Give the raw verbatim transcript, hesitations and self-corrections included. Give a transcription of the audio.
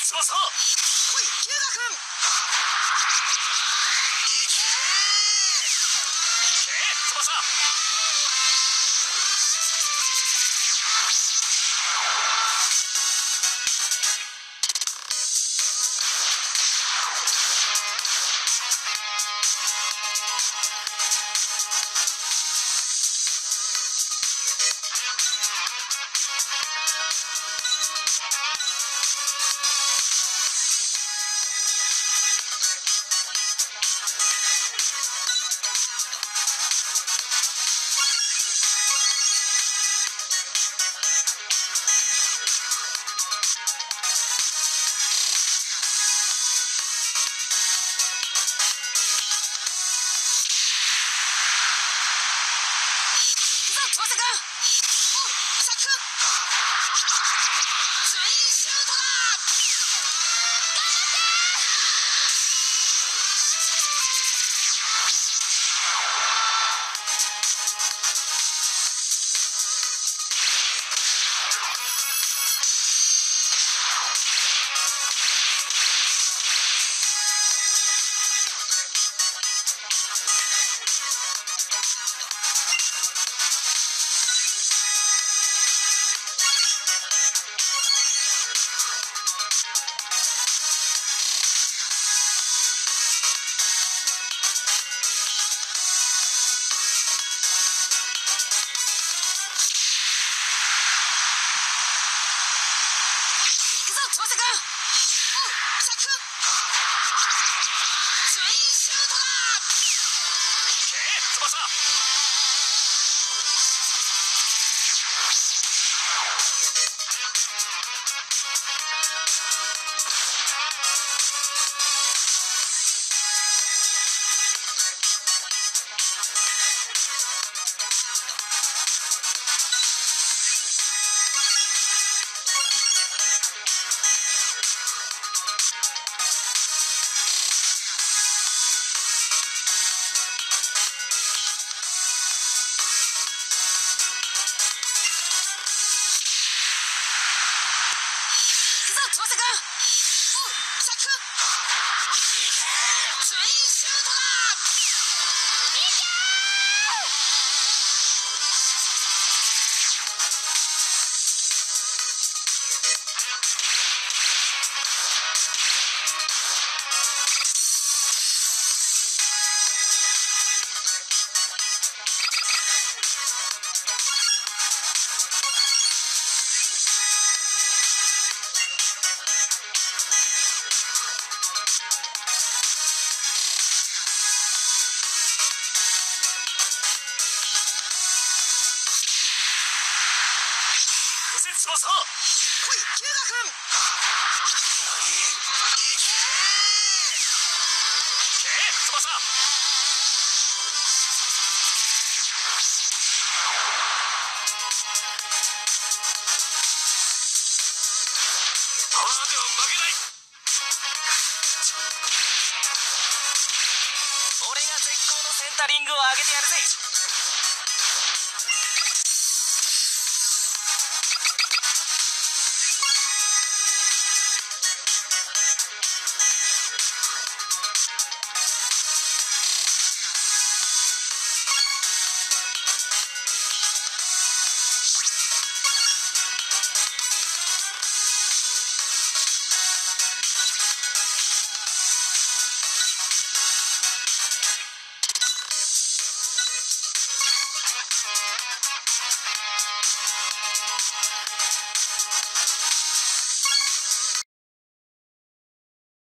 翼。来い、キューガ君。 俺が絶好のセンタリングを上げてやるぜ。